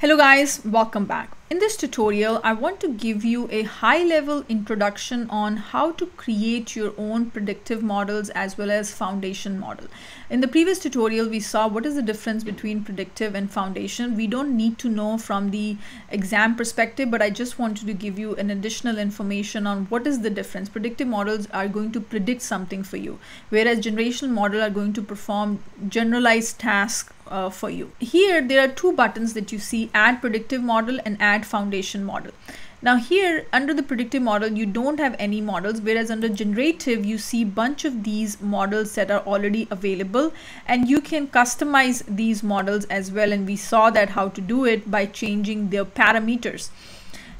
Hello guys, welcome back. In this tutorial, I want to give you a high-level introduction on how to create your own predictive models as well as foundation model. In the previous tutorial, we saw what is the difference between predictive and foundation. We don't need to know from the exam perspective, but I just wanted to give you an additional information on what is the difference. Predictive models are going to predict something for you, whereas generational models are going to perform generalized tasks for you. Here there are two buttons that you see: add predictive model and add foundation model. Now here under the predictive model you don't have any models, whereas under generative you see bunch of these models that are already available, and you can customize these models as well, and we saw that how to do it by changing their parameters.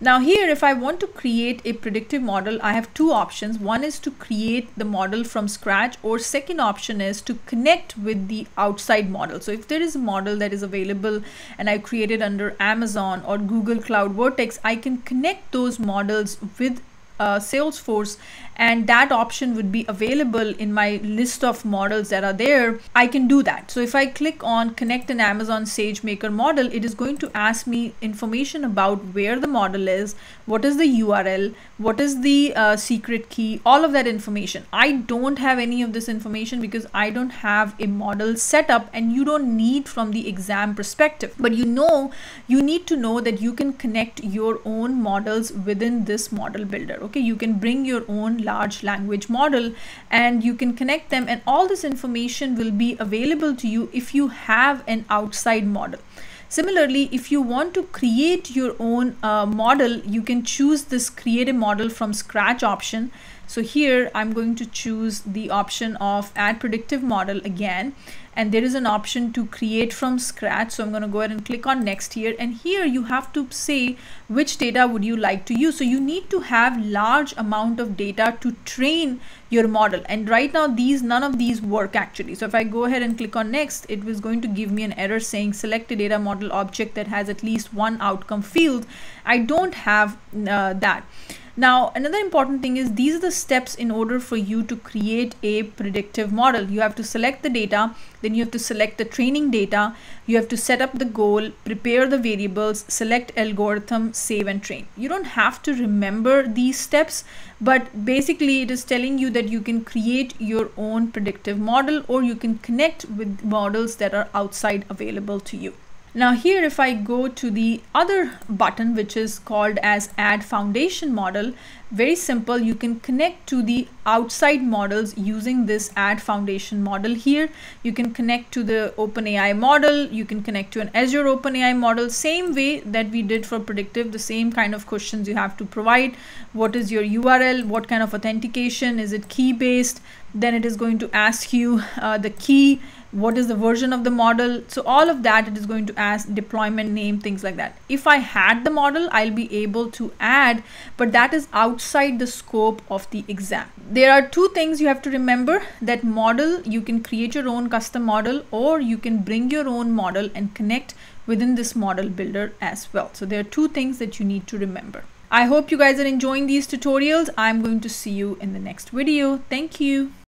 Now here, if I want to create a predictive model, I have two options. One is to create the model from scratch, or second option is to connect with the outside model. So if there is a model that is available and I create it under Amazon or Google Cloud Vertex, I can connect those models with Salesforce, and that option would be available in my list of models that are there. I can do that. So if I click on connect an Amazon SageMaker model, it is going to ask me information about where the model is, what is the URL, what is the secret key, all of that information. I don't have any of this information because I don't have a model set up, and you don't need from the exam perspective, but you need to know that you can connect your own models within this model builder. Okay, you can bring your own large language model and you can connect them, and all this information will be available to you if you have an outside model. Similarly, if you want to create your own model, you can choose this create a model from scratch option. So here I'm going to choose the option of add predictive model again, and there is an option to create from scratch. So I'm going to go ahead and click on next here, and here you have to say which data would you like to use. So you need to have large amount of data to train your model, and right now none of these work actually. So if I go ahead and click on next, it was going to give me an error saying select a data model object that has at least one outcome field. I don't have that. Now, another important thing is these are the steps in order for you to create a predictive model. You have to select the data, then you have to select the training data, you have to set up the goal, prepare the variables, select algorithm, save and train. You don't have to remember these steps, but basically it is telling you that you can create your own predictive model, or you can connect with models that are outside available to you. Now here, if I go to the other button, which is called as add foundation model, very simple, you can connect to the outside models using this add foundation model. Here you can connect to the OpenAI model, you can connect to an Azure OpenAI model, same way that we did for predictive. The same kind of questions you have to provide: what is your URL, what kind of authentication, is it key based, then it is going to ask you the key, what is the version of the model. So all of that it is going to ask, deployment name, things like that. If I had the model, I'll be able to add, but that is outside the scope of the exam. There are two things you have to remember: that model, you can create your own custom model, or you can bring your own model and connect within this model builder as well. So there are two things that you need to remember. I hope you guys are enjoying these tutorials. I'm going to see you in the next video. Thank you.